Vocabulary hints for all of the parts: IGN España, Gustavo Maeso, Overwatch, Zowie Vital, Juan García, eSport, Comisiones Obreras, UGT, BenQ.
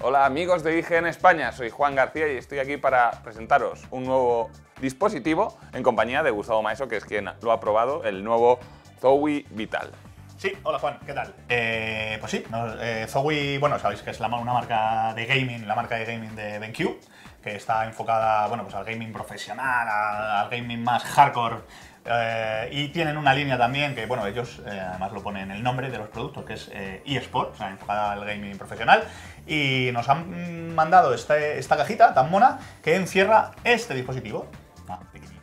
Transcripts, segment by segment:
Hola amigos de IGN España, soy Juan García y estoy aquí para presentaros un nuevo dispositivo en compañía de Gustavo Maeso, que es quien lo ha probado, el nuevo Zowie Vital. Sí, hola Juan, ¿qué tal? Pues sí, Zowie, bueno, sabéis que es una marca de gaming, la marca de gaming de BenQ, que está enfocada, bueno, pues al gaming profesional, al gaming más hardcore. Y tienen una línea también que, bueno, ellos además lo ponen el nombre de los productos, que es eSport, o sea, enfocada al gaming profesional. Y nos han mandado esta cajita tan mona que encierra este dispositivo.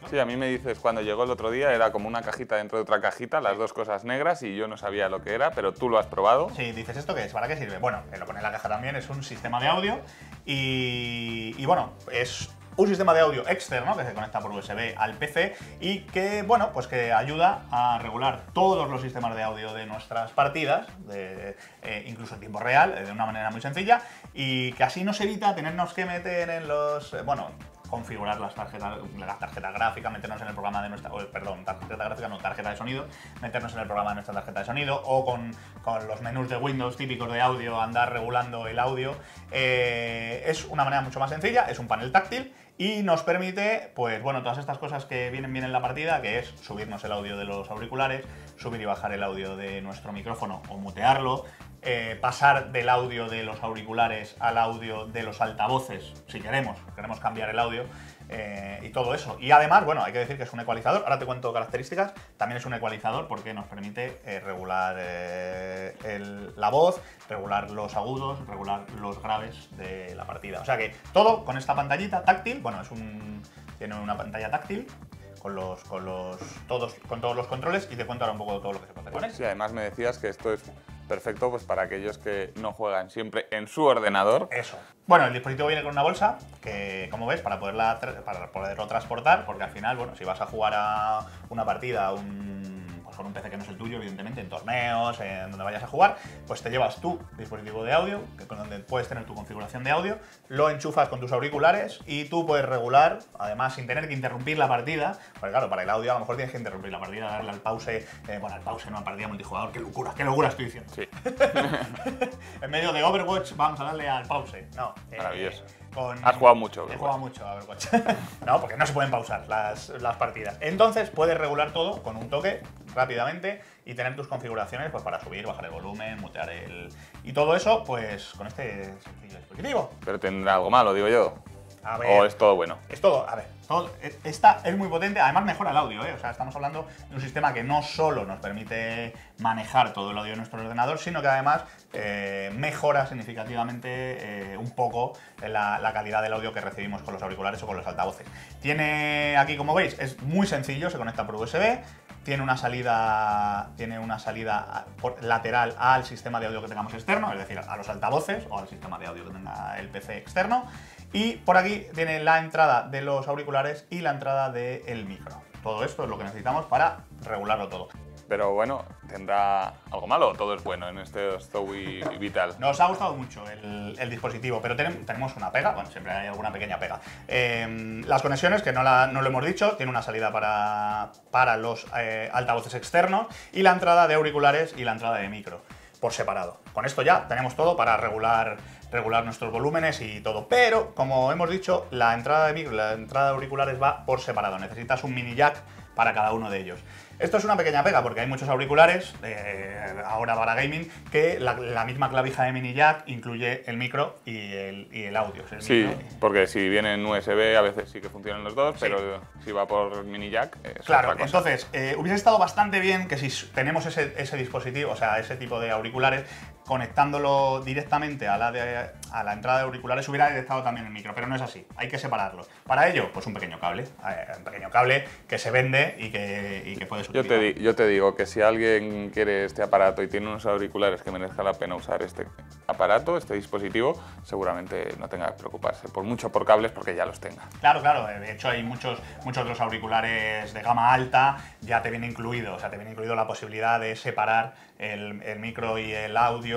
Sí, a mí me dices, cuando llegó el otro día era como una cajita dentro de otra cajita, las dos cosas negras, y yo no sabía lo que era, pero tú lo has probado. Sí, dices, ¿esto qué es? ¿Para qué sirve? Bueno, lo pone en la caja también, es un sistema de audio y bueno, es un sistema de audio externo que se conecta por USB al PC y que, bueno, pues que ayuda a regular todos los sistemas de audio de nuestras partidas, incluso en tiempo real, de una manera muy sencilla, y que así nos evita tenernos que meter en los... bueno, configurar las tarjetas gráficas, meternos en el programa de nuestra... perdón, tarjeta gráfica, no, tarjeta de sonido, meternos en el programa de nuestra tarjeta de sonido o con los menús de Windows típicos de audio, andar regulando el audio. Es una manera mucho más sencilla, es un panel táctil y nos permite, pues bueno, todas estas cosas que vienen bien en la partida, que es subirnos el audio de los auriculares, subir y bajar el audio de nuestro micrófono o mutearlo, pasar del audio de los auriculares al audio de los altavoces, si queremos cambiar el audio, y todo eso. Y además, bueno, hay que decir que es un ecualizador, ahora te cuento características, también es un ecualizador porque nos permite regular la voz, regular los agudos, regular los graves de la partida. O sea que todo con esta pantallita táctil, bueno, tiene una pantalla táctil, con todos los controles, y te cuento ahora un poco de todo lo que se puede hacer. Sí, además me decías que esto es perfecto pues para aquellos que no juegan siempre en su ordenador. Eso. Bueno, el dispositivo viene con una bolsa que, como ves, para poderlo transportar, porque al final, bueno, si vas a jugar a una partida, pues con un PC que no es el tuyo, evidentemente, en torneos, en donde vayas a jugar, pues te llevas tu dispositivo de audio, con donde puedes tener tu configuración de audio, lo enchufas con tus auriculares y tú puedes regular, además sin tener que interrumpir la partida, porque claro, para el audio a lo mejor tienes que interrumpir la partida, darle al pause, bueno, al pause en una partida multijugador, qué locura estoy diciendo. Sí. En medio de Overwatch vamos a darle al pause, no. Maravilloso. Has jugado mucho, Overwatch. He jugado mucho a Overwatch. No, porque no se pueden pausar las partidas. Entonces puedes regular todo con un toque rápidamente y tener tus configuraciones pues, para subir, bajar el volumen, mutear el... Y todo eso, pues, con este sencillo dispositivo. Pero tendrá algo malo, digo yo. A ver, ¿o es todo bueno? Es todo, a ver. Esta es muy potente, además mejora el audio, ¿eh? O sea, estamos hablando de un sistema que no solo nos permite manejar todo el audio de nuestro ordenador, sino que además mejora significativamente un poco la calidad del audio que recibimos con los auriculares o con los altavoces. Tiene aquí, como veis, es muy sencillo, se conecta por USB, tiene una salida lateral al sistema de audio que tengamos externo, es decir, a los altavoces o al sistema de audio que tenga el PC externo, y por aquí tiene la entrada de los auriculares y la entrada del micro. Todo esto es lo que necesitamos para regularlo todo. Pero bueno, ¿tendrá algo malo o todo es bueno en este Zowie Vital? Nos ha gustado mucho el dispositivo, pero tenemos una pega, bueno, siempre hay alguna pequeña pega. Las conexiones, que no lo hemos dicho, tiene una salida para los altavoces externos y la entrada de auriculares y la entrada de micro por separado. Con esto ya tenemos todo para regular nuestros volúmenes y todo, pero como hemos dicho, la entrada de micro y la entrada de auriculares va por separado, necesitas un mini jack para cada uno de ellos. Esto es una pequeña pega porque hay muchos auriculares, ahora para gaming, que la misma clavija de mini jack incluye el micro y el audio. O sea, el micro. Porque si viene en USB a veces sí que funcionan los dos, sí. Pero si va por mini jack es claro, otra cosa. Entonces, hubiese estado bastante bien que si tenemos ese dispositivo, o sea, ese tipo de auriculares, conectándolo directamente a la entrada de auriculares hubiera detectado también el micro, pero no es así, hay que separarlos. Para ello, pues un pequeño cable que se vende y que puedes utilizar. Yo te digo que si alguien quiere este aparato y tiene unos auriculares que merezca la pena usar este aparato, este dispositivo, seguramente no tenga que preocuparse por cables porque ya los tenga. Claro, claro, de hecho hay muchos de los auriculares de gama alta ya te viene incluido, o sea, te viene incluido la posibilidad de separar el micro y el audio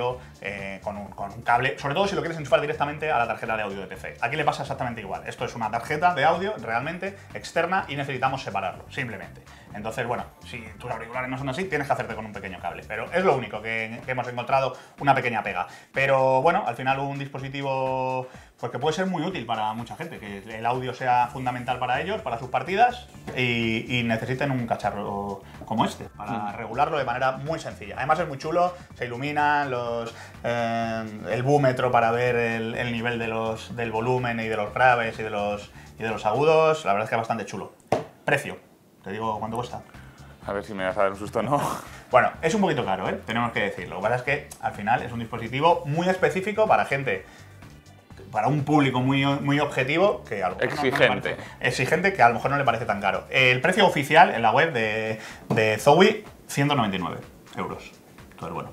con un cable, sobre todo si lo quieres enchufar directamente a la tarjeta de audio de PC. Aquí le pasa exactamente igual. Esto es una tarjeta de audio realmente externa y necesitamos separarlo, simplemente. Entonces, bueno, Si tus auriculares no son así, tienes que hacerte con un pequeño cable. Pero es lo único que hemos encontrado, una pequeña pega. Pero bueno, al final un dispositivo pues que puede ser muy útil para mucha gente, que el audio sea fundamental para ellos, para sus partidas, y necesiten un cacharro como este para regularlo de manera muy sencilla. Además es muy chulo, se iluminan los, el búmetro para ver el nivel de los, del volumen y de los graves y de los agudos. La verdad es que es bastante chulo. Precio, te digo cuánto cuesta. A ver si me vas a dar un susto o no. Bueno, es un poquito caro, ¿eh? Tenemos que decirlo. Lo que pasa es que al final es un dispositivo muy específico para gente, para un público muy, muy objetivo, que a lo mejor exigente. Exigente, que a lo mejor no le parece tan caro. El precio oficial en la web de Zowie, 199 €. Entonces, bueno,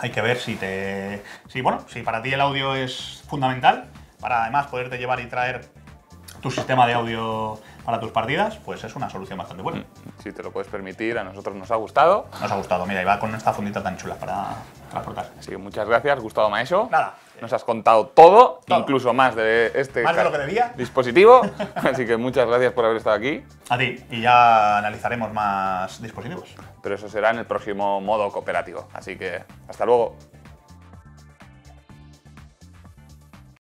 hay que ver si te... si para ti el audio es fundamental, para además poderte llevar y traer tu sistema de audio para tus partidas, pues es una solución bastante buena. Si te lo puedes permitir, a nosotros nos ha gustado. Nos ha gustado, mira, y va con esta fundita tan chula para portar. Así que muchas gracias, Gustavo Maeso. Nada. Nos has contado todo, incluso más de este dispositivo. Así que muchas gracias por haber estado aquí. A ti. Y ya analizaremos más dispositivos. Pero eso será en el próximo modo cooperativo. Así que hasta luego.